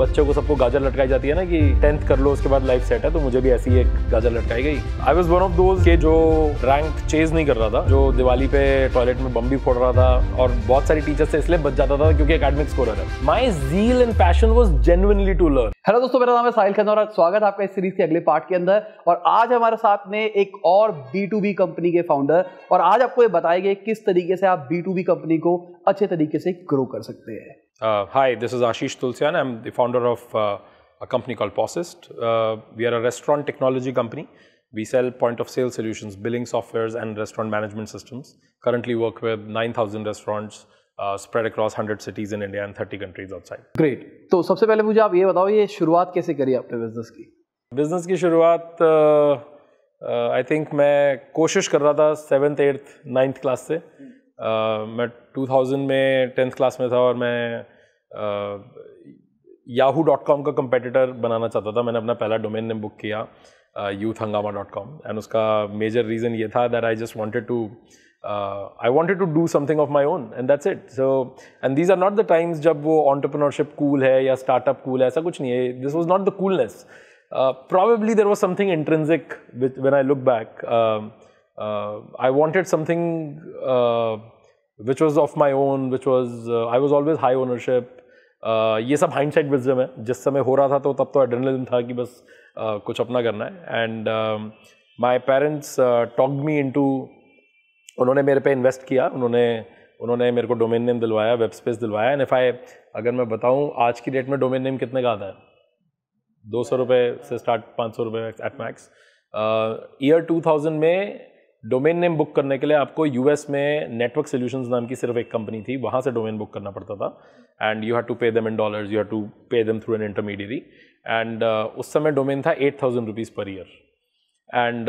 बच्चों को सबको गाजर लटकाई जाती है ना कि 10th कर लो उसके बाद लाइफ सेट है, तो मुझे भी ऐसी एक गाजर लटकाई गई। I was one of those के जो रैंक चेज नहीं कर रहा था, जो दिवाली पे टॉयलेट में बम भी फोड़ रहा था और बहुत सारी टीचर से इसलिए बच जाता था क्योंकि एकेडमिक स्कोरर है। My zeal and passion was genuinely to learn. Hello दोस्तों, मेरा नाम है साहिल खन्ना और स्वागत है आपका इस सीरीज के अगले पार्ट के अंदर। और आज हमारे साथ में एक और B2B कंपनी के फाउंडर, और आज आपको ये बताएंगे किस तरीके से आप B2B कंपनी को अच्छे तरीके से ग्रो कर सकते हैं। Hi, this is Ashish Tulsian. I'm the founder of a company called Posist. We are a restaurant technology company. We sell point-of-sale solutions, billing softwares, and restaurant management systems. Currently, work with 9,000 restaurants spread across 100 cities in India and 30 countries outside. Great. तो सबसे पहले मुझे आप ये बताओ, ये शुरुआत कैसे करी आपने बिजनेस की? बिजनेस की शुरुआत आई थिंक मैं कोशिश कर रहा था 7th, 8th, 9th क्लास से। मैं 2000 में 10th क्लास में था और मैं yahoo.com का कंपेटिटर बनाना चाहता था। मैंने अपना पहला डोमेन नेम बुक किया youthhungama.com, एंड उसका मेजर रीज़न ये था that I wanted to do something of my own and that's it. So and these are not the times जब वो एंटरप्रेन्योरशिप कूल है या स्टार्टअप कूल है, ऐसा कुछ नहीं है। This was not the coolness, probably there was something intrinsic when I look back. I wanted something which was of my own, which was I was always high ownership. ये सब hindsight wisdom है। जिस समय हो रहा था तो तब तो adrenaline था कि बस कुछ अपना करना है। And my parents talked me into, उन्होंने मेरे पे invest किया, उन्होंने मेरे को domain name दिलवाया, web space दिलवाया। And if I, अगर मैं बताऊँ आज की डेट में domain name कितने का आता है, 200 रुपये से स्टार्ट, 500 रुपये at max। year 2000 में डोमेन नेम बुक करने के लिए आपको यूएस में नेटवर्क सॉल्यूशंस नाम की सिर्फ एक कंपनी थी, वहाँ से डोमेन बुक करना पड़ता था। And you had to pay them in dollars, you had to pay them through an intermediary. And उस समय डोमेन था 8,000 रुपीज़ पर ईयर। एंड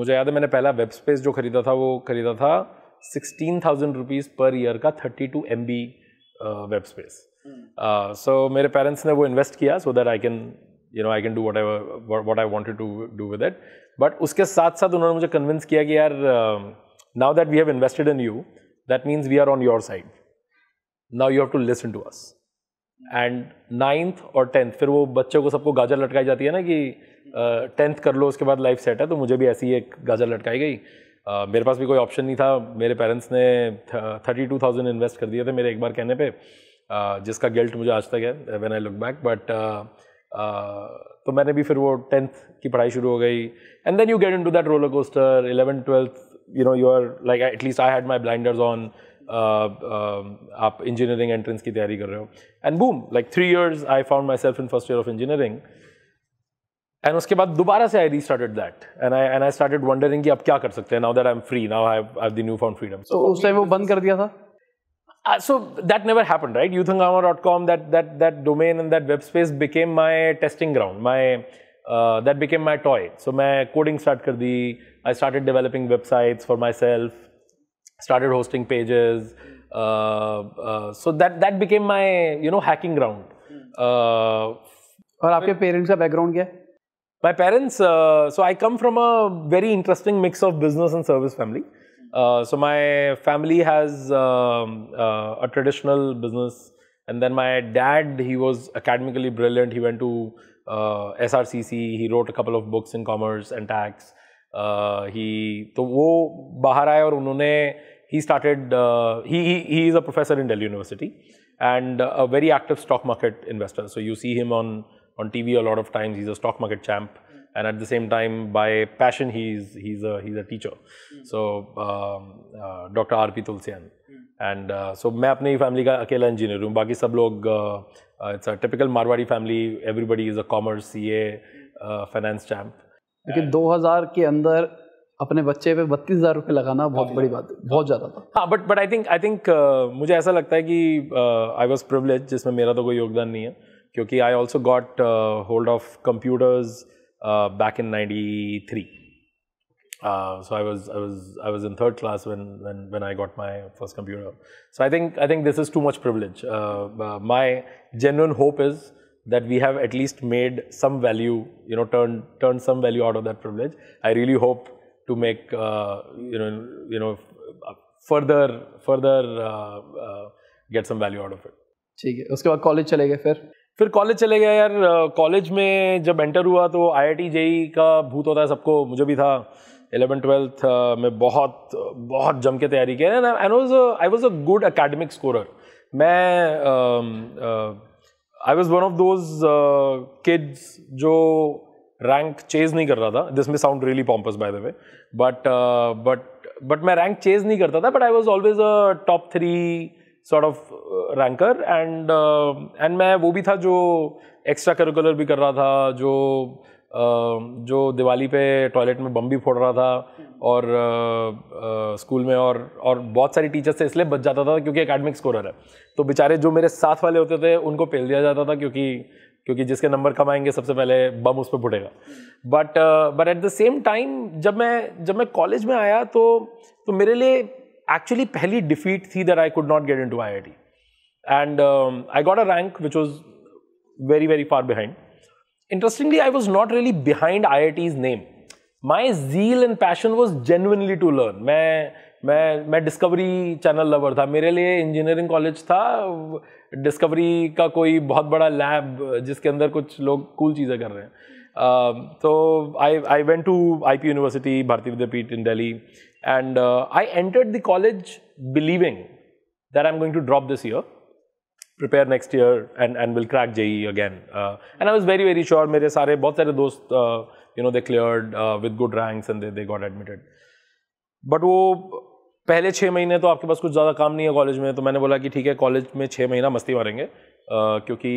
मुझे याद है मैंने पहला वेब स्पेस जो खरीदा था वो खरीदा था 16,000 रुपीज़ पर ईयर का 32 MB वेब स्पेस। सो मेरे पेरेंट्स ने वो इन्वेस्ट किया so that I can do what I wanted to do with it. But उसके साथ साथ उन्होंने मुझे convince किया कि यार now that we have invested in you, that means we are on your side. Now you have to listen to us. And 9th और 10th, फिर वो बच्चों को सबको गाजर लटकाई जाती है ना कि 10th कर लो उसके बाद लाइफ सेट है, तो मुझे भी ऐसी एक गाजर लटकाई गई। मेरे पास भी कोई ऑप्शन नहीं था। मेरे पेरेंट्स ने 32,000 इन्वेस्ट कर दिए थे मेरे एक बार कहने पर, जिसका गिल्ट मुझे आज तक है when I look back. But तो मैंने भी फिर वो 10th की पढ़ाई शुरू हो गई। And then you get into that roller coaster. 11, 12 you are like, at least I had my blinders on. आप इंजीनियरिंग एंट्रेंस की तैयारी कर रहे हो and boom, like 3 years I found myself in first year of engineering. And उसके बाद दोबारा से I restarted that and I started wondering कि अब क्या कर सकते हैं, now that I am free, now I have the new found freedom. So उस टाइम वो बंद कर दिया था। So that never happened, right? Youthhungama.com, that domain and that web space became my testing ground. That became my toy. So मैं coding start कर दी. I started developing websites for myself. Started hosting pages. So that became my hacking ground. और आपके parents का background क्या? My parents, so I come from a very interesting mix of business and service family. So my family has a traditional business, and then my dad, he was academically brilliant. He went to SRCC. He wrote a couple of books in commerce and tax. तो वो बाहर आए और उन्होंने he started. He is a professor in Delhi University and a very active stock market investor. So you see him on TV a lot of times. He's a stock market champ. And at the same time, by passion, he's a teacher. So Dr. R P Tulsian. And so मैं अपनी family का अकेला engineer हूँ, बाकी सब लोग it's a typical Marwari family. Everybody is a commerce, CA, finance champ. लेकिन 2000 के अंदर अपने बच्चे पे 32,000 रुपये लगाना बहुत बड़ी बात है, बहुत ज़्यादा था। हाँ, but I think मुझे ऐसा लगता है कि I was privileged, जिसमें मेरा तो कोई योगदान नहीं है, क्योंकि I also got hold of computers. Back in 93, so I was in 3rd class when I got my first computer. So I think this is too much privilege. My genuine hope is that we have at least made some value, turn some value out of that privilege. I really hope to make further get some value out of it. ठीक है, उसके बाद college चले गए फिर? फिर college चले गया यार। कॉलेज में जब एंटर हुआ तो आईआईटी जेई का भूत होता है सबको, मुझे भी था। 11th 12th में बहुत जम के तैयारी की। And I was a good academic scorer. मैं I was one of those kids जो रैंक चेज नहीं कर रहा था। This may sound really pompous by the way, but मैं रैंक चेज नहीं करता था, but I was always a top 3 sort of ranker. And मैं वो भी था जो एक्स्ट्रा करिकुलर भी कर रहा था, जो दिवाली पे टॉयलेट में बम भी फोड़ रहा था और स्कूल में, और बहुत सारी टीचर्स से इसलिए बच जाता था क्योंकि एकेडमिक स्कोरर है। तो बेचारे जो मेरे साथ वाले होते थे उनको पेल दिया जाता था क्योंकि जिसके नंबर कम आएंगे सबसे पहले बम उस पर फुटेगा। But at the same time जब मैं कॉलेज में आया तो मेरे लिए actually pehli defeat thi that I could not get into IIT, and I got a rank which was very very far behind. Interestingly, I was not really behind IIT's name. My zeal and passion was genuinely to learn. मैं Discovery channel lover था। मेरे लिए engineering college था discovery का कोई बहुत बड़ा lab जिसके अंदर कुछ लोग कूल चीज़ें कर रहे हैं। तो I went to IP university, Bharati Vidyapeeth in Delhi, and I entered the college believing that I'm going to drop this year, prepare next year, and will crack JEE again. And I was very very sure. मेरे सारे बहुत सारे दोस्त they cleared with good ranks and they got admitted. But वो पहले 6 महीने तो आपके पास कुछ ज़्यादा काम नहीं है कॉलेज में। तो मैंने बोला कि ठीक है, कॉलेज में 6 महीना मस्ती मारेंगे, क्योंकि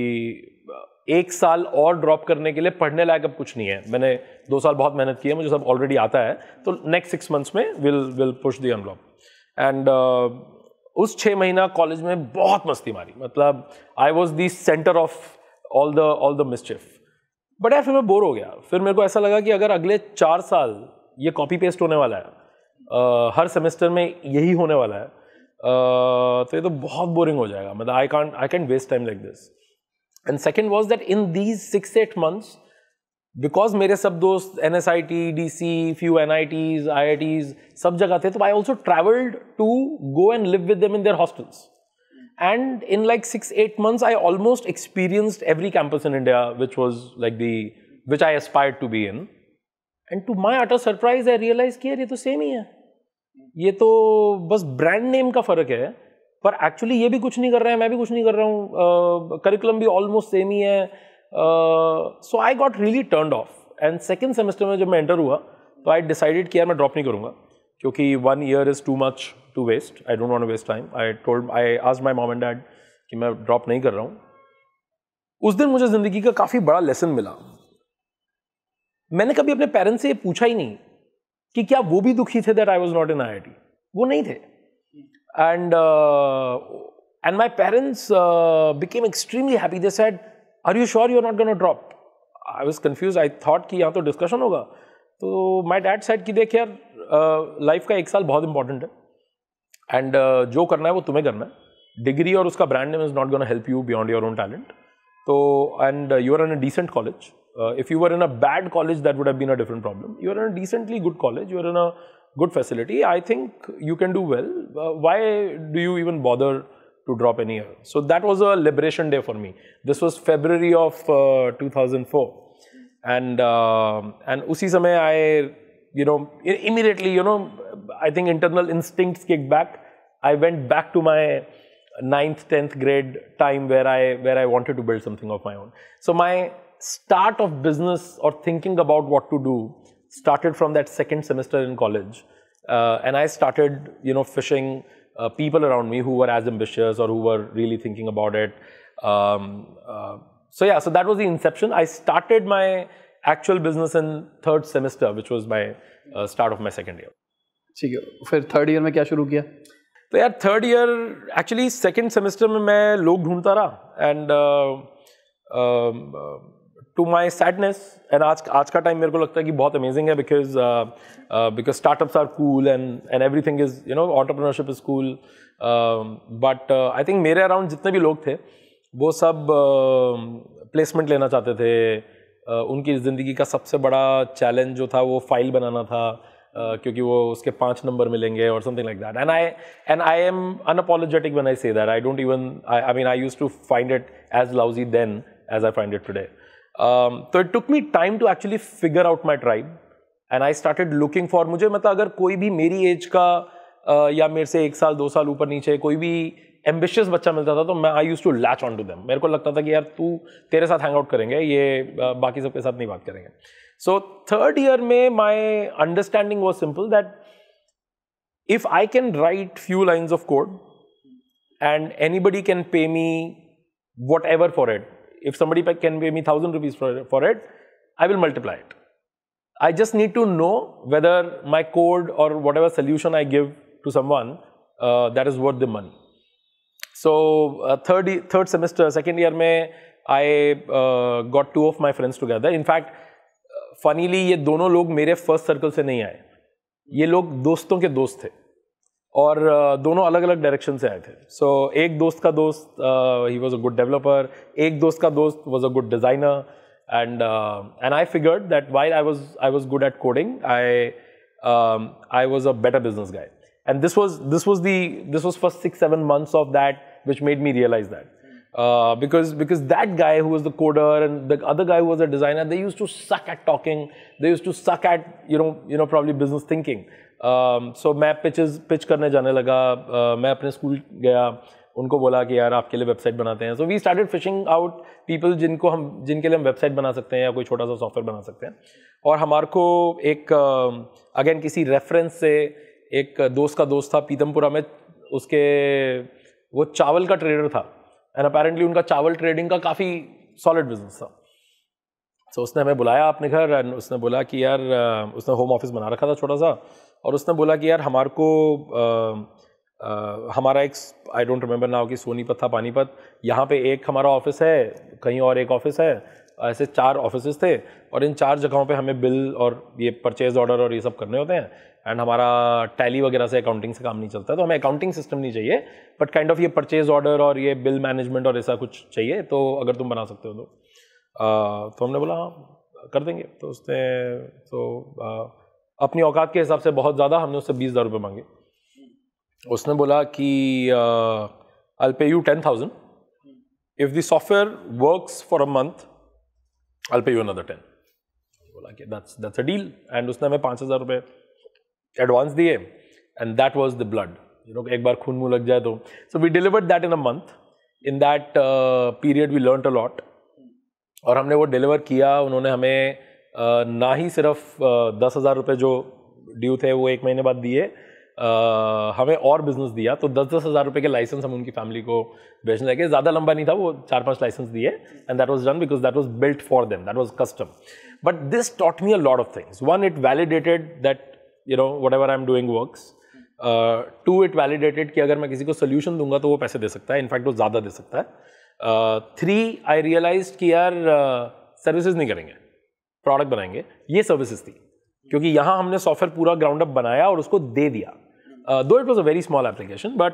1 साल और ड्रॉप करने के लिए पढ़ने लायक अब कुछ नहीं है। मैंने 2 साल बहुत मेहनत की है, मुझे सब ऑलरेडी आता है। तो नेक्स्ट 6 मंथ्स में will push the unlock. And उस 6 महीना कॉलेज में बहुत मस्ती मारी, मतलब I was the centre of all the mischief. But यार फिर मैं बोर हो गया। फिर मेरे को ऐसा लगा कि अगर अगले 4 साल ये कॉपी पेस्ट होने वाला है, हर सेमेस्टर में यही होने वाला है, तो ये तो बहुत बोरिंग हो जाएगा। मतलब I can't waste time like this. And second was that in these 6-8 months, because मेरे सब दोस्त NSIT, DC, few NIITs, IITs सब जगह थे, तो I also travelled to go and live with them in their hostels. And in like 6-8 months, I almost experienced every campus in India, which was like which I aspired to be in. And to my utter surprise, I realized कि यार ये तो same ही है, ये तो बस brand name का फर्क है, पर एक्चुअली ये भी कुछ नहीं कर रहे हैं, मैं भी कुछ नहीं कर रहा हूँ, करिकुलम भी ऑलमोस्ट सेम ही है। So I got really turned off. And second semester में जब मैं एंटर हुआ तो आई डिसाइडेड कि यार मैं ड्रॉप नहीं करूँगा, क्योंकि 1 year is too much to waste. I don't want to waste time. I asked my mom and dad कि मैं ड्रॉप नहीं कर रहा हूँ। उस दिन मुझे ज़िंदगी का काफ़ी बड़ा लेसन मिला। मैंने कभी अपने पेरेंट्स से ये पूछा ही नहीं कि क्या वो भी दुखी थे that I was not in IIT। वो नहीं थे। And my parents became extremely happy. They said, "Are you sure you're not going to drop?" I was confused. I thought कि यहाँ तो discussion होगा। तो my dad said कि देख यार, life का 1 साल बहुत important है, and जो करना है वो तुम्हें करना है। Degree और उसका brand name is not going to help you beyond your own talent. तो and you are in a decent college. If you were in a bad college, that would have been a different problem. You are in a decently good college. You are in a good facility. I think you can do well. Why do you even bother to drop any year? So that was a liberation day for me. This was February of 2004, and उसी समय I, immediately, I think internal instincts kicked back. I went back to my 9th, 10th grade time where I wanted to build something of my own. So my start of business or thinking about what to do started from that 2nd semester in college, and I started fishing people around me who were as ambitious or who were really thinking about it. So yeah, so that was the inception. I started my actual business in 3rd semester, which was my start of my 2nd year. ठीक है, फिर 3rd year में क्या शुरू किया? तो यार 3rd year actually 2nd semester में मैं लोग ढूंढता रहा, and to my sadness, and आज का टाइम मेरे को लगता है कि बहुत अमेजिंग है, because startups are cool and everything is entrepreneurship is cool. But I think मेरे अराउंड जितने भी लोग थे वो सब प्लेसमेंट लेना चाहते थे। उनकी ज़िंदगी का सबसे बड़ा चैलेंज जो था वो फाइल बनाना था, क्योंकि वो उसके 5 नंबर मिलेंगे और something like that. And I am unapologetic when I say that. I don't even I mean I used to find it as lousy then as I find it today. So it took me time to actually figure out my tribe, and I started looking for, मुझे मतलब अगर कोई भी मेरी as का या मेरे से एक साल दो साल ऊपर नीचे कोई भी एम्बिशियस बच्चा मिलता था तो मैं I use to latch on to them. मेरे को लगता था कि यार तू तेरे साथ हैंग आउट करेंगे, ये बाकी सबके साथ नहीं बात करेंगे. सो थर्ड ईयर में my understanding was simple that if I can write few lines of code and anybody can pay me whatever for it, if somebody can pay me 1,000 rupees for it, I will multiply it. I just need to know whether my code or whatever solution I give to someone that is worth the money. So third semester, second year mein, I got two of my friends together. In fact, funnily ये दोनों लोग मेरे first circle से नहीं आए. ये लोग दोस्तों के दोस्त थे और दोनों अलग अलग डायरेक्शन से आए थे. सो एक दोस्त का दोस्त ही वॉज अ गुड डेवलपर, एक दोस्त का दोस्त was a good designer, and I figured that while I was good at coding, I was a better business guy, and this was first 6-7 months of that which made me realise that. Because that guy who was the coder and the other guy who was a designer, they used to suck at talking. They used to suck at you know probably business thinking. So मैं pitch करने जाने लगा. मैं अपने school गया, उनको बोला कि यार आपके लिए वेबसाइट बनाते हैं. So we started fishing out people जिनके लिए हम वेबसाइट बना सकते हैं या कोई छोटा सा सॉफ्टवेयर बना सकते हैं. और हमारे को एक अगेन किसी रेफरेंस से एक दोस्त का दोस्त था पीतमपुरा में, उसके वो चावल का ट्रेडर था, एंड अपेरेंटली उनका चावल ट्रेडिंग का काफ़ी सॉलिड बिजनेस था. सो उसने हमें बुलाया अपने घर, एंड उसने बोला कि यार, उसने होम ऑफिस बना रखा था छोटा सा, और उसने बोला कि यार हमारे को हमारा एक, आई डोंट रिमेंबर नाउ कि सोनीपत था पानीपत, यहाँ पे एक हमारा ऑफिस है, कहीं और एक ऑफिस है, ऐसे 4 ऑफिसेस थे, और इन 4 जगहों पे हमें बिल और ये परचेज ऑर्डर और ये सब करने होते हैं, एंड हमारा टैली वगैरह से अकाउंटिंग से काम नहीं चलता, तो हमें अकाउंटिंग सिस्टम नहीं चाहिए, बट काइंड ऑफ ये परचेज ऑर्डर और ये बिल मैनेजमेंट और ऐसा कुछ चाहिए, तो अगर तुम बना सकते हो तो हमने बोला हाँ कर देंगे. तो उसने अपनी औकात के हिसाब से बहुत ज़्यादा, हमने उससे 20,000 रुपये मांगे. उसने बोला कि I will pay you 10,000 if the software works for a month, I'll pay you another 10. बोला कि that's a deal. And उसने हमें 5,000 रुपये एडवांस दिए, and that was the blood. You know, एक बार खून मुँह लग जाए तो. So we delivered that in a month. In that period we learnt a lot. और हमने वो deliver किया. उन्होंने हमें ना ही सिर्फ 10,000 रुपये जो ड्यू थे वो 1 महीने बाद दिए, हमें और बिजनेस दिया. तो 10-10 हज़ार रुपये के लाइसेंस हम उनकी फैमिली को बेचने लगे. ज़्यादा लंबा नहीं था, वो 4-5 लाइसेंस दिए, and that was done because that was built for them, that was custom. But this taught me a lot of things. One, it validated that you know whatever I am doing works. Two, it validated कि अगर मैं किसी को solution दूंगा तो वो पैसे दे सकता है, इनफैक्ट वो ज़्यादा दे सकता है. 3, आई रियलाइज कि यार सर्विसेज नहीं करेंगे, प्रोडक्ट बनाएंगे. ये सर्विसेज थी, क्योंकि यहाँ हमने सॉफ्टवेयर पूरा ग्राउंड अप बनाया और उसको दे दिया. Though it was a very small application, but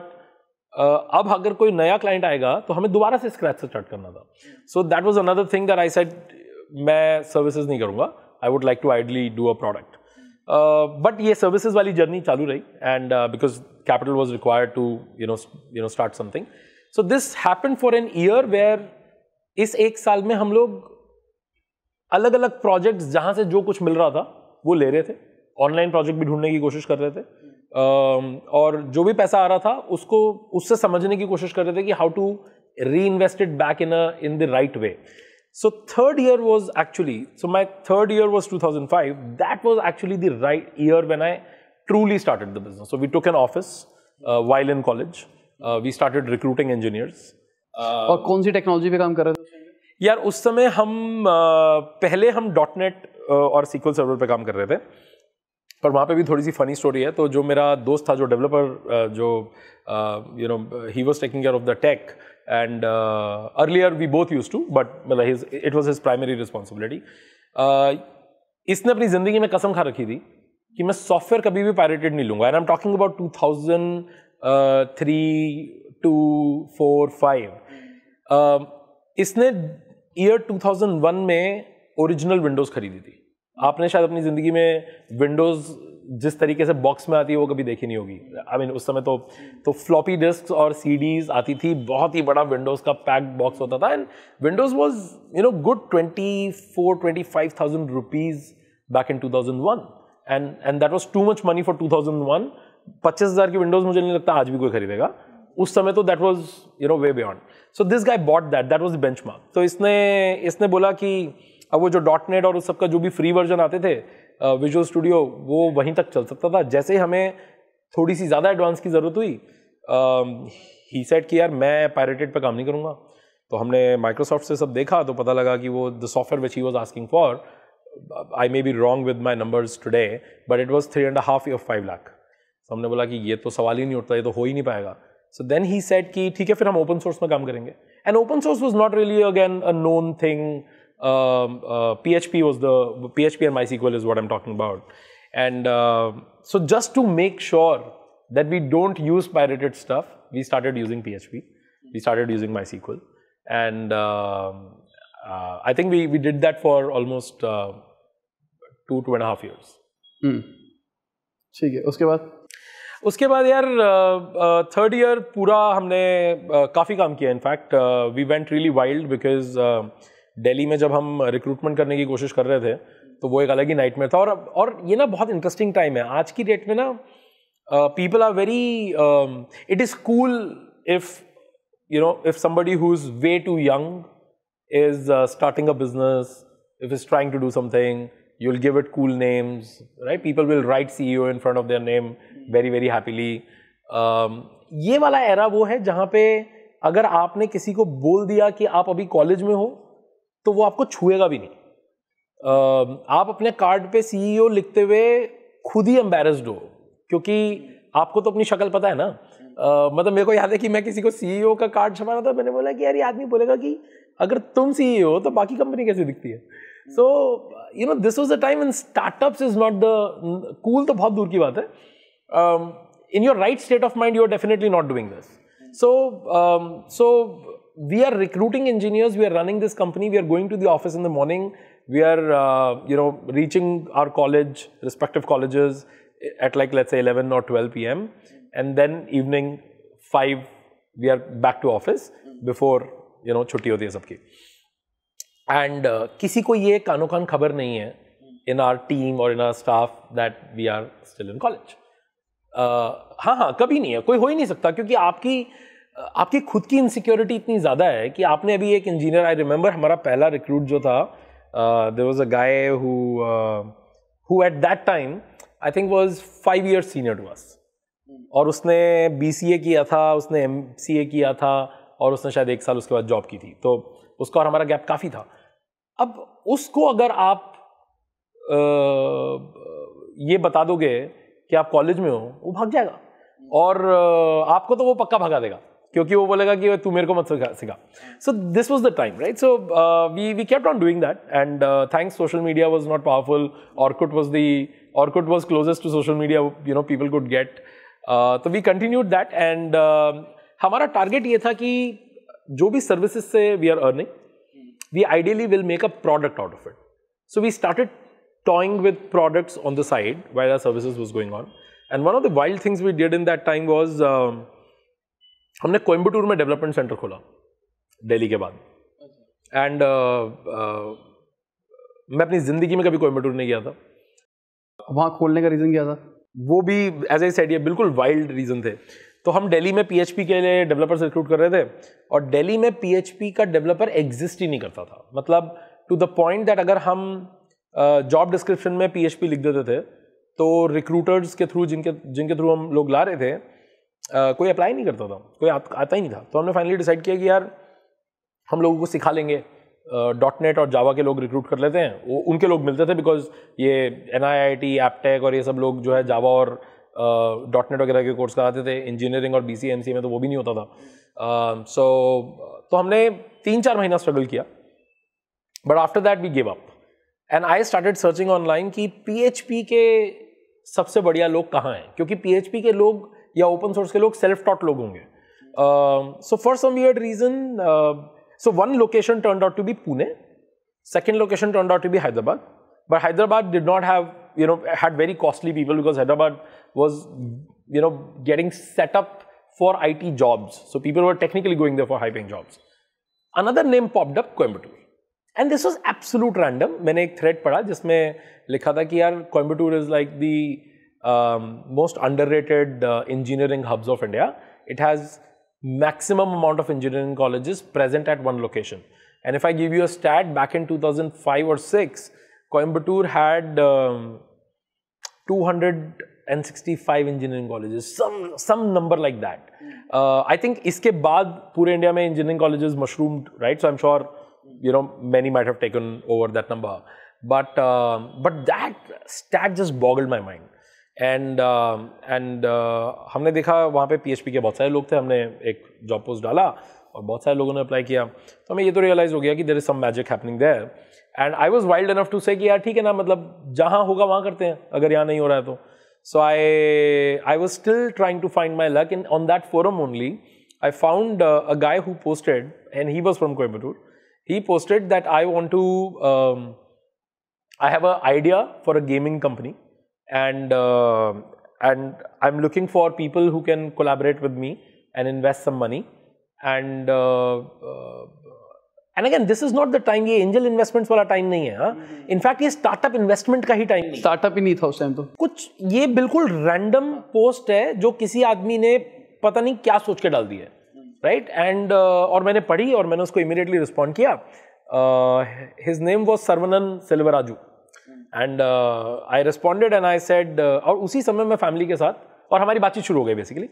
अब अगर कोई नया क्लाइंट आएगा तो हमें दोबारा से स्क्रैच से स्टार्ट करना था. So that was another thing that I said मैं सर्विसेज नहीं करूँगा, I would like to ideally do a product. But ये सर्विसेज वाली जर्नी चालू रही, and because capital was required to you know start something. So this happened for an year where इस एक साल में हम लोग अलग अलग प्रोजेक्ट्स, जहाँ से जो कुछ मिल रहा था वो ले रहे थे, ऑनलाइन प्रोजेक्ट भी ढूंढने की कोशिश कर रहे थे, और जो भी पैसा आ रहा था उसको उससे समझने की कोशिश कर रहे थे कि how to reinvest it back in the right way. So third year was actually, so my third year was 2005. That was actually the right year when I truly started the business. So we took an office while in college, we started recruiting engineers. और कौन सी technology पे काम कर रहे थे यार उस समय हम? पहले हम .NET और SQL सर्वर पे काम कर रहे थे, पर वहाँ पे भी थोड़ी सी फनी स्टोरी है. तो जो मेरा दोस्त था जो डेवलपर, जो you know he was taking care of the tech, and earlier we both used to, but मतलब it was his primary responsibility. इसने अपनी ज़िंदगी में कसम खा रखी थी कि मैं सॉफ्टवेयर कभी भी पायरेटेड नहीं लूँगा, and I am talking about 2003, 2004, 2005. इसने ईयर 2001 में ओरिजिनल विंडोज़ खरीदी थी. आपने शायद अपनी ज़िंदगी में विंडोज़ जिस तरीके से बॉक्स में आती है वो कभी देखी नहीं होगी। आई मीन उस समय तो फ्लॉपी डिस्क और सीडीज आती थी, बहुत ही बड़ा विंडोज़ का पैक्ड बॉक्स होता था। And Windows was you know good 24-25,000 rupees back in 2001 and that was too much money for 2001। 25,000 की विंडोज़ मुझे नहीं लगता आज भी कोई खरीदेगा, उस समय तो that was you know way beyond. So this guy bought that was the benchmark. तो इसने बोला कि अब वो जो .NET और उस सब का जो भी फ्री वर्जन आते थे विजुअल स्टूडियो, वो वहीं तक चल सकता था। जैसे ही हमें थोड़ी सी ज़्यादा एडवांस की ज़रूरत हुई, ही सेड कि यार मैं पायरेटेड पे काम नहीं करूँगा। तो हमने माइक्रोसॉफ्ट से सब देखा तो पता लगा कि वो the software which he was asking for, I may be wrong with my numbers today but it was 3.5 or 5 lakh. तो हमने बोला कि ये तो सवाल ही नहीं उठता, ये तो हो ही नहीं पाएगा। सो देन ही सेड कि ठीक है फिर हम ओपन सोर्स में काम करेंगे। And open source was not really again a known thing. PHP was the PHP and MySQL is what I'm talking about, and so just to make sure that we don't use pirated stuff, we started using PHP, we started using MySQL, and I think we did that for almost 2.5 years. ठीक है, उसके बाद यार third year पूरा हमने काफ़ी काम किया। In fact we went really wild because Delhi में जब हम रिक्रूटमेंट करने की कोशिश कर रहे थे तो वो एक अलग ही नाइट में था। और ये ना बहुत इंटरेस्टिंग टाइम है आज की डेट में ना, people are very, it is cool if you know if somebody who is way too young is starting a business, if is trying to do something, you will give it cool names, right? People will write CEO in front of their name very very happily. ये वाला era वो है जहाँ पे अगर आपने किसी को बोल दिया कि आप अभी कॉलेज में हो तो वो आपको छुएगा भी नहीं। आप अपने कार्ड पे CEO लिखते हुए खुद ही एम्बेरस्ड हो, क्योंकि आपको तो अपनी शक्ल पता है ना। मतलब मेरे को याद है कि मैं किसी को CEO का कार्ड छपाना था, मैंने बोला कि यार ये आदमी बोलेगा कि अगर तुम CEO हो तो बाकी कंपनी कैसे दिखती है। So you know this was the time when startups is not the cool, तो बहुत दूर की बात है। In your right state of mind you are definitely not doing this. So we are recruiting engineers, we are running this company, we are going to the office in the morning, we are you know reaching our college, respective colleges at like let's say 11 or 12 pm and then evening 5 we are back to office before you know छुट्टी होती है सबकी। and किसी को ये कानो कान खबर नहीं है in our team or in our staff that we are still in college। हाँ कभी नहीं है, कोई हो ही नहीं सकता, क्योंकि आपकी खुद की इनसिक्योरिटी इतनी ज़्यादा है कि आपने अभी एक इंजीनियर, आई रिमेंबर हमारा पहला रिक्रूट जो था, there was a guy who at that time I think was 5 years senior to us, और उसने BCA किया था, उसने MCA किया था और उसने शायद 1 साल उसके बाद जॉब की थी, तो उसका और हमारा गैप काफ़ी था। अब उसको अगर आप ये बता दोगे कि आप कॉलेज में हो, वो भाग जाएगा, और आपको तो वो पक्का भगा देगा, क्योंकि वो बोलेगा कि तू मेरे को मत सिखा। So this was the time, right? So we kept on doing that and thanks social media was not powerful. Orkut was closest to social media, you know people could get. तो वी कंटिन्यूड दैट एंड हमारा target ये था कि जो भी services से we are earning, we ideally will make a product out of it. So we started toying with products on the side while our services was going on. And one of the wild things we did in that time was, हमने कोयम्बटूर में development centre खोला दिल्ली के बाद। And मैं अपनी ज़िंदगी में कभी कोयम्बटूर नहीं गया था। वहाँ खोलने का रीज़न क्या था? वो भी एज आई सेड, ये बिल्कुल वाइल्ड रीज़न थे। तो हम दिल्ली में PHP के लिए डेवलपर्स रिक्रूट कर रहे थे, और दिल्ली में PHP का डेवलपर एग्जिस्ट ही नहीं करता था। मतलब टू द पॉइंट दैट अगर हम जॉब डिस्क्रिप्शन में PHP लिख देते थे तो रिक्रूटर्स के थ्रू, जिनके थ्रू हम लोग ला रहे थे, कोई अप्लाई नहीं करता था, कोई आता ही नहीं था। तो हमने फाइनली डिसाइड किया कि यार हम लोगों को सिखा लेंगे, .NET और जावा के लोग रिक्रूट कर लेते हैं। वो उनके लोग मिलते थे बिकॉज ये NIIT, Aptech और ये सब लोग जो है जावा और .NET वगैरह के कोर्स कराते थे। इंजीनियरिंग और BCA MCA में तो वो भी नहीं होता था। तो हमने 3-4 महीना स्ट्रगल किया, but after that we give up and I started searching online कि PHP के सबसे बढ़िया लोग कहाँ हैं, क्योंकि PHP के लोग या ओपन सोर्स के लोग सेल्फ टॉट लोग होंगे। So for some weird reason, so one location turned out to be Pune, second location turned out to be Hyderabad, But Hyderabad did not have, had very costly people, because Hyderabad was, getting set up for IT jobs. So people were technically going there for high-paying jobs. Another name popped up, Coimbatore. And this was absolute random. मैंने एक thread पढ़ा जिसमें लिखा था कि यार Coimbatore is like the most underrated engineering hubs of India. It has maximum amount of engineering colleges present at one location. And if I give you a stat, back in 2005 or 6, Coimbatore had 265 engineering colleges, some number like that. I think iske baad pure India mein engineering colleges mushroomed, right? So I'm sure many might have taken over that number, but that stat just boggled my mind. And हमने देखा वहाँ पे PHP के बहुत सारे लोग थे, हमने एक job post डाला और बहुत सारे लोगों ने apply किया, तो हमें ये तो realize हो गया कि there is some magic happening there. And I was wild enough to say कि यार ठीक है ना, मतलब जहाँ होगा वहाँ करते हैं, अगर यहाँ नहीं हो रहा है तो. So I was still trying to find my luck, and on that forum only I found a guy who posted, and he was from Coimbatore. He posted that I want to, I have an idea for a gaming company. And I'm looking for people who can collaborate with me and invest some money. And again, this is not the time. ये angel investments वाला time नहीं है, हाँ. In fact, ये startup investment का ही time नहीं. Startup ही नहीं था उस time तो. कुछ ये बिल्कुल random post है जो किसी आदमी ने पता नहीं क्या सोच के डाल दी है, right? And और मैंने पढ़ी और मैंने उसको immediately respond किया. His name was Sarvannan Silvarajoo. And I responded and I said, और उसी समय मैं family के साथ, और हमारी बातचीत शुरू हो गई basically.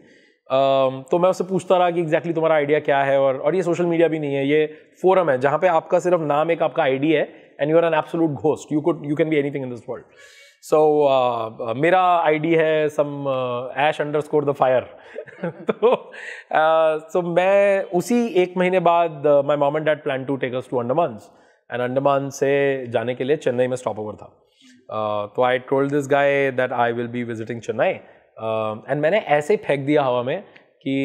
तो मैं उससे पूछता रहा कि exactly तुम्हारा idea क्या है, और ये social media भी नहीं है, ये forum है जहाँ पे आपका सिर्फ नाम एक आपका ID है, and you are an absolute ghost. You can be anything in this world. So मेरा ID है some #ash_thefire. तो मैं उसी एक महीने बाद my mom and dad planned to take us to Andaman. And Andaman से जाने के लिए चेन्नई में stopover था. तो I told this guy that I will be visiting Chennai. And मैंने ऐसे ही फेंक दिया हवा में कि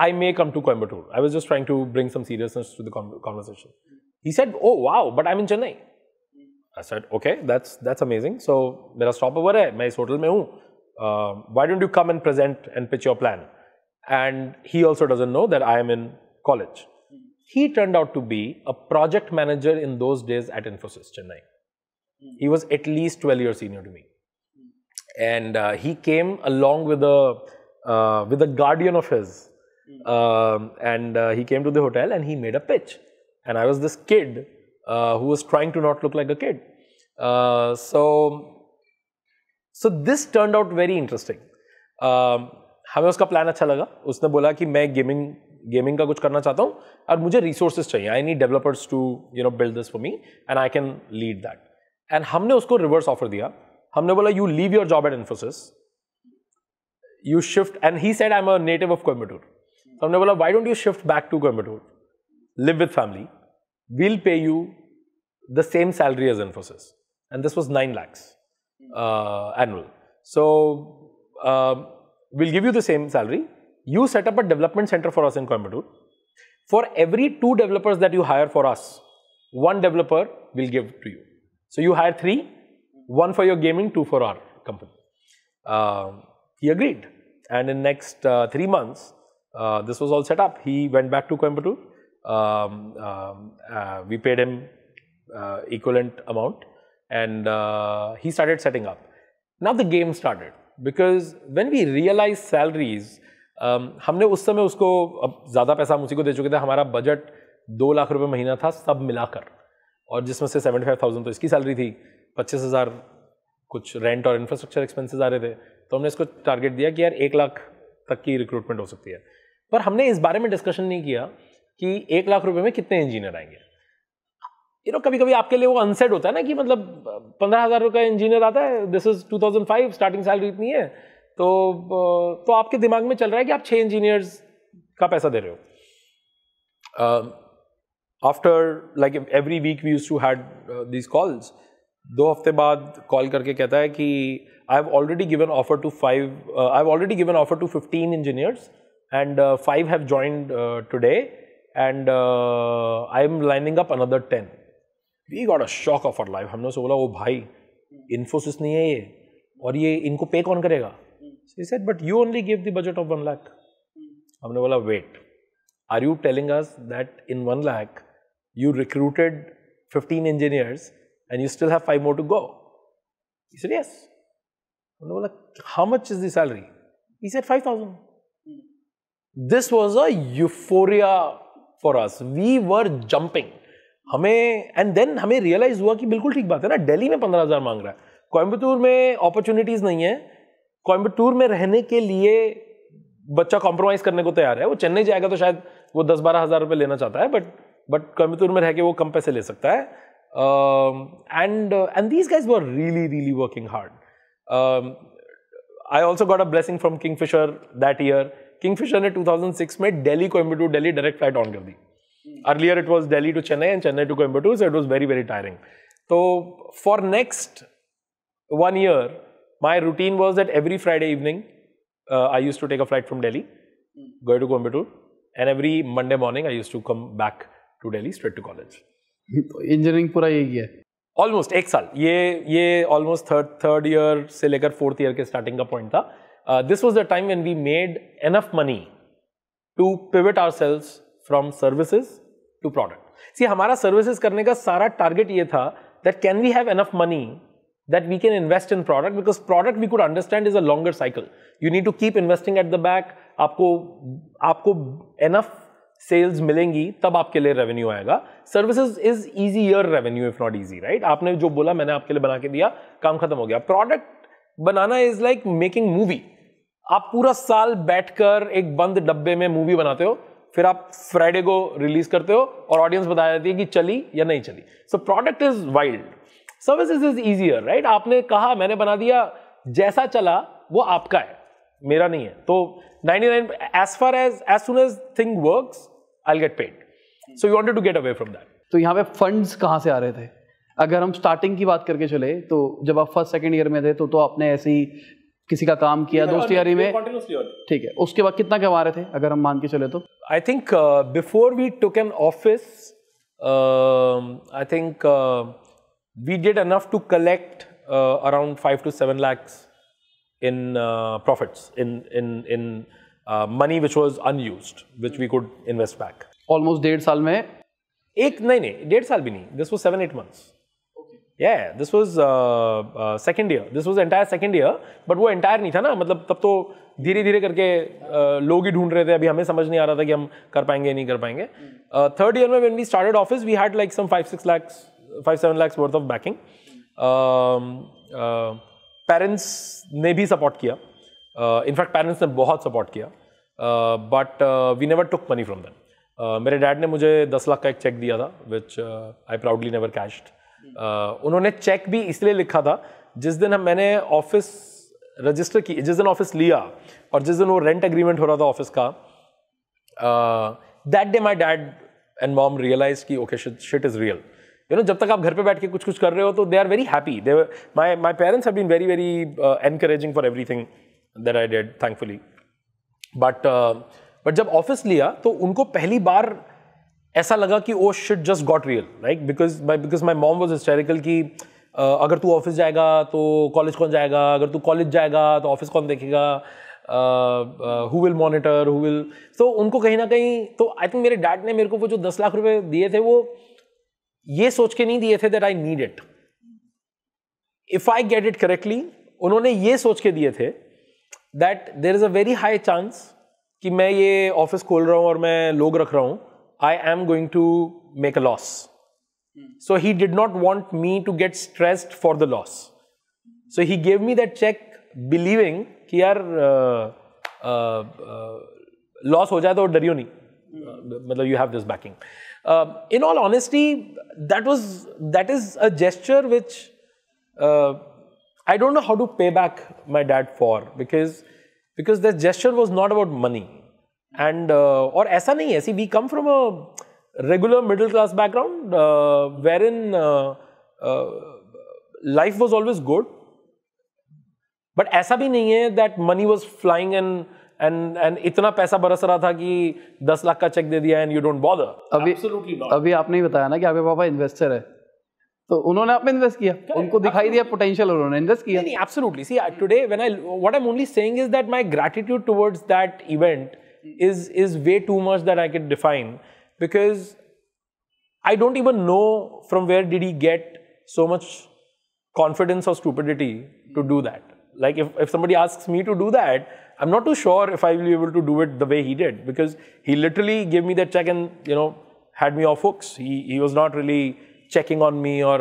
I may come to Coimbatore. I was just trying to bring some seriousness to the conversation. He said, "Oh wow, but I'm in Chennai." I said, "Okay, that's amazing. So मेरा stopover है, मैं इस hotel में हूँ. Why don't you come and present and pitch your plan?" And he also doesn't know that I am in college. He turned out to be a project manager in those days at Infosys, Chennai. He was at least 12 years senior to me. And he came along with a guardian of his. And he came to the hotel and he made a pitch. And I was this kid who was trying to not look like a kid. So this turned out very interesting. हमें उसका plan अच्छा लगा. उसने बोला कि मैं gaming का कुछ करना चाहता हूँ और मुझे resources चाहिए. I need developers to build this for me and I can lead that. And हमने उसको reverse offer दिया. हमने बोला you leave your job at Infosys, you shift, and he said I'm a native of Coimbatore. तो हमने बोला why don't you shift back to Coimbatore, live with family, we'll pay you the same salary as Infosys. And this was 9 lakhs annual. So we'll give you the same salary. You set up a development center for us in Coimbatore. For every 2 developers that you hire for us, 1 developer will give to you. So you hire 3, 1 for your gaming, 2 for our company. He agreed. And in next 3 months, this was all set up. He went back to Coimbatore. We paid him equivalent amount. And he started setting up. Now the game started. Because when we realized salaries, हमने उस समय उसको अब ज़्यादा पैसा हम उसी को दे चुके थे. हमारा बजट 2 लाख रुपए महीना था सब मिलाकर, और जिसमें से 75,000 तो इसकी सैलरी थी, 25,000 कुछ रेंट और इंफ्रास्ट्रक्चर एक्सपेंसेस आ रहे थे. तो हमने इसको टारगेट दिया कि यार 1 लाख तक की रिक्रूटमेंट हो सकती है. पर हमने इस बारे में डिस्कशन नहीं किया कि 1 लाख रुपये में कितने इंजीनियर आएंगे. कभी कभी आपके लिए वो अनसेट होता है ना कि मतलब 15,000 का इंजीनियर आता है, दिस इज 2005, स्टार्टिंग सैलरी इतनी है, तो आपके दिमाग में चल रहा है कि आप 6 इंजीनियर्स का पैसा दे रहे हो. After like every week we used to had these calls. 2 हफ्ते बाद कॉल करके कहता है कि I have already given offer to 15 engineers and 5 have joined today and I am lining up another 10. We got a shock of our life. हमने बोला वो भाई इन्फोसिस नहीं है ये, और ये इनको पे कौन करेगा? She said but you only give the budget of 1 lakh. हमने बोला wait, are you telling us that in 1 lakh you recruited 15 engineers and you still have 5 more to go? He said yes. And I was like, how much is the salary? He said 5,000. This was a euphoria for us. We were jumping. And then हमें realize हुआ कि बिल्कुल ठीक बात है ना, Delhi में 15,000 मांग रहा है, कोयम्बटूर में opportunities नहीं है, कोयम्बटूर में रहने के लिए बच्चा compromise करने को तैयार है, वो चेन्नई जाएगा तो शायद वो 10-12 हज़ार रुपये लेना चाहता है, बट कोयम्बटूर में रह के वो कम पैसे ले सकता है. And these guys were really really working hard. I also got a blessing from Kingfisher that year. Kingfisher ने 2006 में Delhi Coimbatore Delhi direct flight on कर दी. Earlier it was Delhi to Chennai and Chennai to Coimbatore, so it was very very tiring. तो for next 1 year my routine was that every Friday evening I use to take a flight from Delhi go to Coimbatore, and every Monday morning I use to come back to Delhi straight to college. तो engineering पूरा यही है almost एक साल. ये almost third year से लेकर 4th year के स्टार्टिंग का पॉइंट था. This was the time when we made enough money to pivot ourselves from services to product. See हमारा सर्विसेज करने का सारा टारगेट ये था that can we have enough money that we can invest in product, because product we could understand is a longer cycle. You need to keep investing at the back. आपको enough sales मिलेंगी तब आपके लिए revenue आएगा. Services is easier revenue, if not easy, right? आपने जो बोला मैंने आपके लिए बना के दिया, काम खत्म हो गया. Product banana is like making movie. आप पूरा साल बैठकर एक बंद डब्बे में मूवी बनाते हो, फिर आप फ्राइडे को रिलीज करते हो और ऑडियंस बता देती है कि चली या नहीं चली. So product is wild. Services is easier, right? आपने कहा मैंने बना दिया, जैसा चला वो आपका है, मेरा नहीं है. तो 99 as far as soon as thing works I will get paid, so you wanted to get away from that. तो यहाँ पे फंड्स कहाँ से आ रहे थे? अगर हम स्टार्टिंग की बात करके चले तो जब आप फर्स्ट सेकेंड ईयर में थे तो आपने ऐसे ही किसी का काम किया, दोस्त यारी में, ठीक है, उसके बाद कितना कमा रहे थे अगर हम मान के चले तो? I think before we took an office, I think we did enough to collect around 5 to 7 lakhs in profits, in money which was unused, which we could invest back. Almost डेढ़ साल में एक नहीं, डेढ़ साल भी नहीं, this was 7-8 months. Okay. Yeah, this was second year. This was entire second year, but वो entire नहीं था ना, मतलब तब तो धीरे धीरे करके लोग ही ढूंढ रहे थे. अभी हमें समझ नहीं आ रहा था कि हम कर पाएंगे नहीं कर पाएंगे. Third year में when we started office, we had like some 5-7 lakhs worth of backing. Parents ने भी support किया. In fact, parents ने बहुत support किया. But we never took money from them. मेरे dad ने मुझे 10 लाख का एक check दिया था, which I proudly never cashed. उन्होंने check भी इसलिए लिखा था, जिस दिन मैंने office register की, जिस दिन office लिया, और जिस दिन वो rent agreement हो रहा था office का, that day my dad and mom realized कि okay, shit is real. You know, जब तक आप घर पे बैठ के कुछ कुछ कर रहे हो तो they are very happy. They my parents have been very very encouraging for everything that I did, thankfully. But जब ऑफिस लिया तो उनको पहली बार ऐसा लगा कि oh shit just got real, like because my mom was hysterical कि अगर तू ऑफिस जाएगा तो कॉलेज कौन जाएगा, अगर तू कॉलेज जाएगा तो ऑफिस कौन देखेगा, who will monitor, who will. तो उनको कहीं ना कहीं, तो आई थिंक मेरे डैड ने मेरे को वो जो 10 लाख रुपए दिए थे वो ये सोच के नहीं दिए थे that I need it. If I get it correctly, उन्होंने ये सोच के दिए थे that there is a very high chance कि मैं ये ऑफिस खोल रहा हूं और मैं लोग रख रहा हूं, I am going to make a loss. So he did not want me to get stressed for the loss, so he gave me that cheque believing कि यार लॉस हो जाए तो डरियो नहीं, मतलब you have this backing. In all honesty, that is a gesture which I don't know how to pay back my dad for, because that gesture was not about money, and or ऐसा नहीं है. See, we come from a regular middle class background wherein life was always good, but ऐसा भी नहीं है that money was flying and इतना पैसा बरस रहा था कि 10 लाख का चेक दे दिया एंड यू डोंट बॉदर. अभी आपने ही बताया ना कि आपके पापा इन्वेस्टर है, तो उन्होंने आप में इन्वेस्ट किया, उनको दिखाई दिया पोटेंशियल, उन्होंने इन्वेस्ट किया. नहीं, absolutely. See, today when I, what I'm only saying is that my gratitude towards that event is way too much that I could define, because I don't even know from where did he get so much confidence or stupidity to do that. Like if somebody asks me to do that, I'm not too sure if I will be able to do it the way he did, because he literally gave me that check and, you know, had me off hooks. He was not really checking on me, or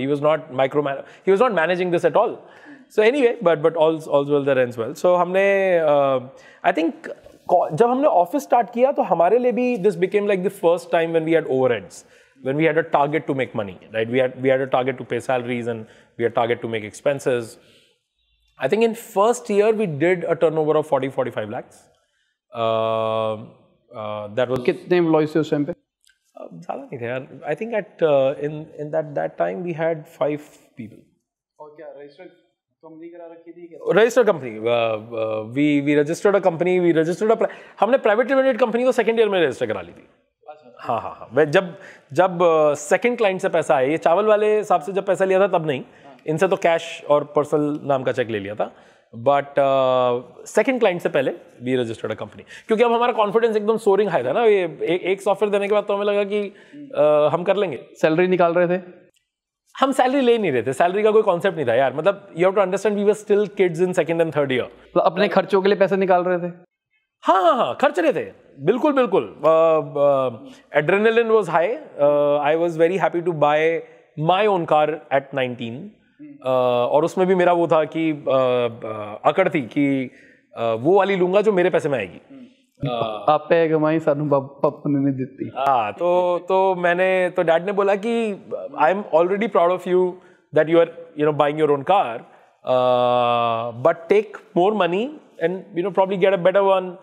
he was not managing this at all. So anyway, but all's well that ends well. So हमने I think जब हमने office start किया तो हमारे लिए भी this became like the first time when we had overheads, when we had a target to make money, right? We had a target to pay salaries and we had a target to make expenses. I think in first year we did a turnover of 40-45 lakhs. That was कितने employees थे उस time पे? ज़्यादा नहीं थे यार. I think at in that time we had 5 people. और क्या registered company करा रखी थी क्या? Registered company. We registered a company. We registered a हमने private limited company तो second year में register करा ली थी. हाँ हाँ हाँ. जब second client से पैसा आया, ये चावल वाले साहब से जब पैसा लिया था तब नहीं. इनसे तो कैश और पर्सनल नाम का चेक ले लिया था. बट सेकंड क्लाइंट से पहले वी रजिस्टर्ड अ कंपनी, क्योंकि अब हमारा कॉन्फिडेंस एकदम सोरिंग हाई था ना. ये एक सॉफ्टवेयर देने के बाद तो हमें लगा कि हम कर लेंगे. सैलरी निकाल रहे थे हम, सैलरी ले नहीं रहे थे. सैलरी का कोई कॉन्सेप्ट नहीं था यार. मतलब you have to understand we were still kids in second and third year. अपने खर्चों के लिए पैसे निकाल रहे थे. हाँ हाँ हाँ, खर्च रहे थे, बिल्कुल बिल्कुल. Adrenaline was high. I was very happy to buy my own car at 19. और उसमें भी मेरा वो था कि अकड़ थी कि वो वाली लूंगा जो मेरे पैसे में आएगी. आप कमाई सानू बाप ने देती. हाँ, तो मैंने तो डैड ने बोला कि I am already proud of you that you are buying your own car, but take more money and probably get a better one.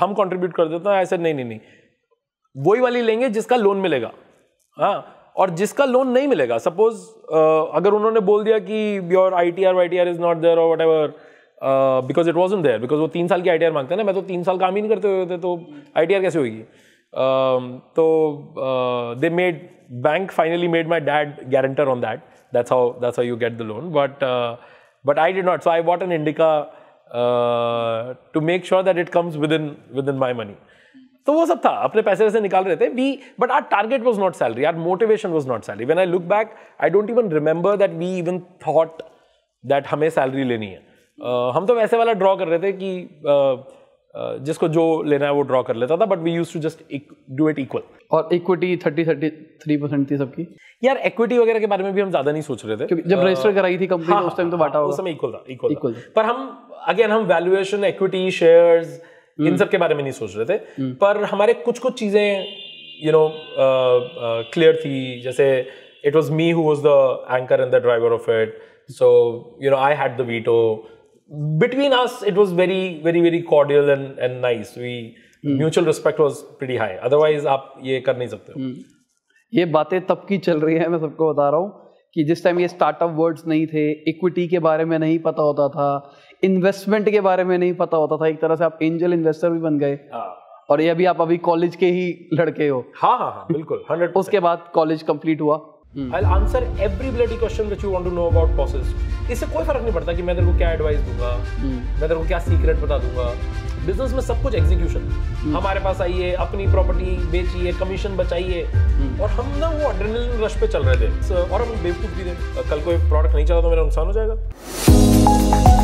हम कंट्रीब्यूट कर देते हैं. ऐसे नहीं, वही वाली लेंगे जिसका लोन मिलेगा. हाँ, और जिसका लोन नहीं मिलेगा, सपोज अगर उन्होंने बोल दिया कि your ITR is not there और whatever, because it wasn't there, because वो 3 साल की ITR मांगते हैं ना. मैं तो 3 साल काम ही नहीं करते हुए थे, तो ITR कैसे होगी. तो they made bank finally made my dad guarantor on that. That's how you get the loan. But I did not. So I bought an Indica to make sure that it comes with in my money. तो वो सब था, अपने पैसे वैसे निकाल रहे थे. But our target was not salary, our motivation was not salary. When I look back, I don't even remember that we even thought that हमें सैलरी लेनी है. हम तो वैसे वाला ड्रॉ कर रहे थे कि जिसको जो लेना है वो ड्रॉ कर लेता था. But we used to just do it equal. और इक्विटी 33% थी सबकी यार. इक्विटी वगैरह के बारे में भी हम ज्यादा नहीं सोच रहे थे. जब रजिस्टर कराई थी कंपनी उस टाइम तो बांटा होगा. उस समय इक्वल था. पर हम अगेन हम वैल्यूएशन, इक्विटी, शेयर्स, इन सब के बारे में नहीं सोच रहे थे. पर हमारे कुछ चीजें क्लियर थी. जैसे it was me who was the anchor and the driver of it. So I had the veto. Between us it was very very very cordial and nice. We mutual respect was pretty high. Otherwise आप ये कर नहीं सकते हो. ये बातें तब की चल रही है, मैं सबको बता रहा हूँ, कि जिस टाइम ये स्टार्टअप वर्ड्स नहीं थे, इक्विटी के बारे में नहीं पता होता था, इन्वेस्टमेंट के बारे में नहीं पता होता था. एक तरह से आप एंजल इन्वेस्टर भी बन गए. और ये भी आप अभी कॉलेज के ही लड़के हो. हाँ हाँ हाँ, बिल्कुल 100%. उसके बाद कॉलेज कंप्लीट हुआ. I'll answer every bloody question which you want to know about Posist. इससे कोई फर्क नहीं पड़ता कि मैं तेरे को क्या एडवाइस दूंगा, मैं तेरे को क्या सीक्रेट बता दूंगा. बिजनेस में सब कुछ एग्जीक्यूशन. हमारे पास आइए, अपनी प्रॉपर्टी बेचिए, कमीशन बचाइए. और हम ना वो एड्रेनलिन रश पे चल रहे थे. और हम बेवकूफ भी थे. कल कोई प्रोडक्ट नहीं चला तो मेरा नुकसान हो जाएगा.